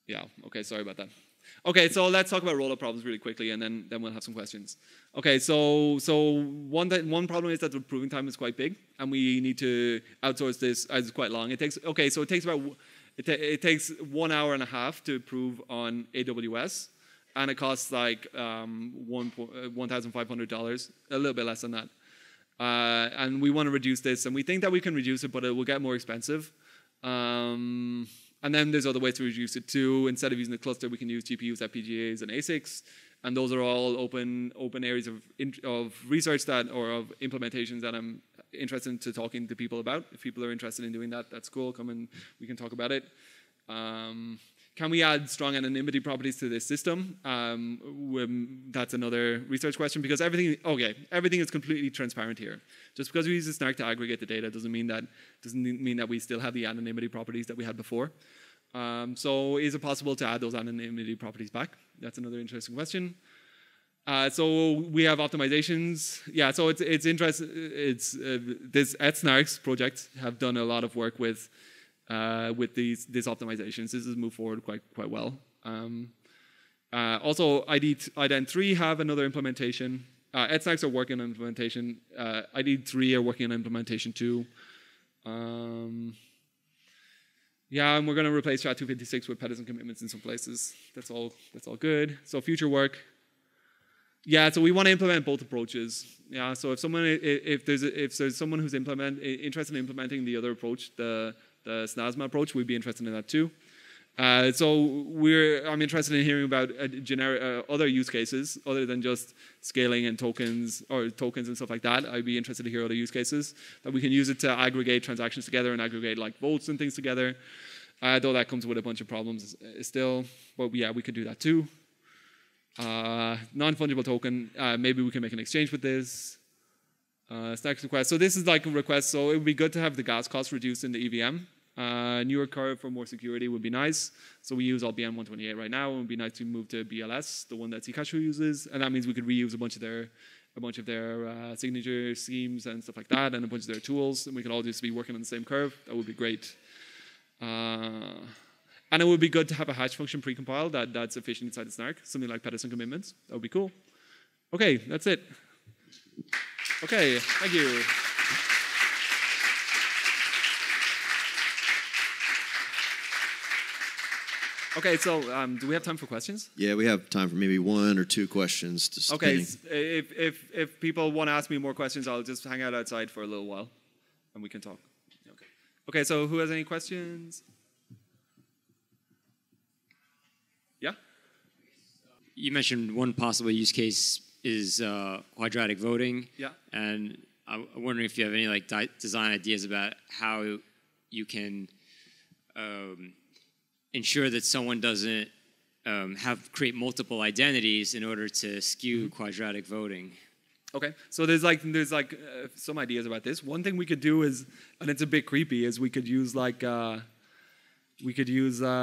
Yeah, okay, sorry about that. Okay, so let's talk about rollup problems really quickly, and then we'll have some questions. Okay, so one problem is that the proving time is quite big, and we need to outsource this as quite long. It takes... Okay, so it takes about... It takes 1.5 hours to prove on AWS, and it costs like $1,500, a little bit less than that. And we want to reduce this, and we think that we can reduce it, but it will get more expensive. And then there's other ways to reduce it too. Instead of using the cluster, we can use GPUs, FPGAs, and ASICs, and those are all open areas of research or of implementations that I'm interested in talking to people about. If people are interested in doing that, that's cool. Come and we can talk about it. Can we add strong anonymity properties to this system? That's another research question, because everything is completely transparent here. Just because we use a snark to aggregate the data doesn't mean that we still have the anonymity properties that we had before. So is it possible to add those anonymity properties back? That's another interesting question. So we have optimizations. Yeah, so it's interesting. This EdSnacks project have done a lot of work with these optimizations. This has moved forward quite well. Also, iden3 have another implementation. EdSnacks are working on implementation. iden3 are working on implementation too. Yeah, and we're going to replace SHA256 with Pedersen commitments in some places. That's all good. So future work. Yeah, so we want to implement both approaches. Yeah, so if there's someone who's interested in implementing the other approach, the SNASMA approach, we'd be interested in that too. So I'm interested in hearing about other use cases other than just scaling and tokens and stuff like that. I'd be interested to hear other use cases that we can use it to aggregate transactions together and aggregate like votes and things together. Though that comes with a bunch of problems still, but yeah, we could do that too. Non-fungible token, maybe we can make an exchange with this. Snarks request, so this is like a request, so it would be good to have the gas cost reduced in the EVM. Newer curve for more security would be nice, so we use all BN128 right now, and it would be nice to move to BLS, the one that Zcash uses, and that means we could reuse a bunch of their signature schemes and stuff like that, and a bunch of their tools, and we could all just be working on the same curve. That would be great. And it would be good to have a hash function precompiled that's efficient inside the snark, something like Pedersen commitments. That would be cool. Okay, that's it. Okay, thank you. Okay, so do we have time for questions? Yeah, we have time for maybe 1 or 2 questions. Just okay, if people want to ask me more questions, I'll just hang out outside for a little while, and we can talk. Okay. Okay, so who has any questions? You mentioned one possible use case is quadratic voting. Yeah. And I'm wondering if you have any like design ideas about how you can ensure that someone doesn't create multiple identities in order to skew quadratic voting. Okay. So there's some ideas about this. One thing we could do is, and it's a bit creepy, is we could use like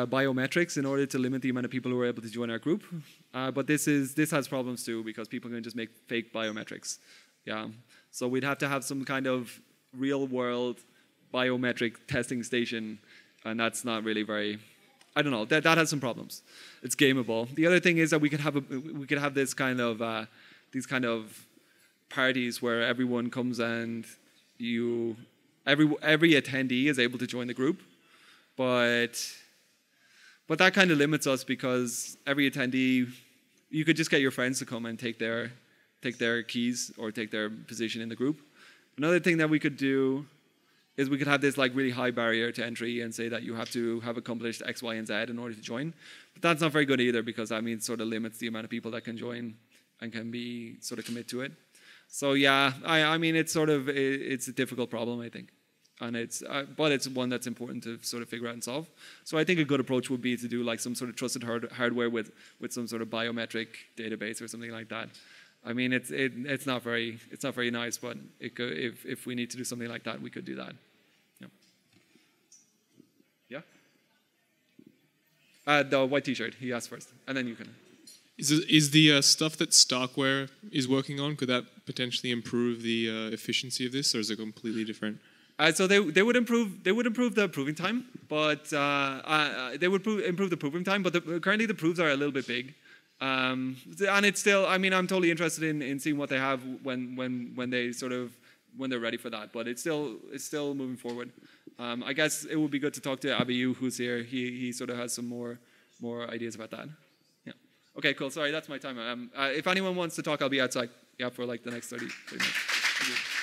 biometrics in order to limit the amount of people who are able to join our group. But this has problems too, because people can just make fake biometrics. Yeah. So we'd have to have some kind of real world biometric testing station, and that's not really very... I don't know. That has some problems. It's gameable. The other thing is that we could have this kind of these kind of parties where everyone comes and every attendee is able to join the group, but that kind of limits us because every attendee, you could just get your friends to come and take their keys or take their position in the group. Another thing that we could do is we could have this like really high barrier to entry and say that you have to have accomplished X, Y, and Z in order to join. But that's not very good either because that means sort of limits the amount of people that can join and can be sort of commit to it. So yeah, I mean, it's a difficult problem, I think. And but it's one that's important to sort of figure out and solve. So I think a good approach would be to do like some sort of trusted hardware with some sort of biometric database or something like that. I mean, it's not very nice, but it could, if we need to do something like that, we could do that. The white T-shirt. He asked first, and then you can. Is the stuff that Starkware is working on, could that potentially improve the efficiency of this, or is it completely different? So they would improve the proving time, but they would improve the proving time. But currently the proofs are a little bit big, and it's still. I mean, I'm totally interested in seeing what they have when they're ready for that. But it's still moving forward. I guess it would be good to talk to Abiyu, who's here. He sort of has some more ideas about that. Yeah. Okay, cool. Sorry, that's my time. If anyone wants to talk, I'll be outside. Yeah, for like the next 30 minutes. Thank you.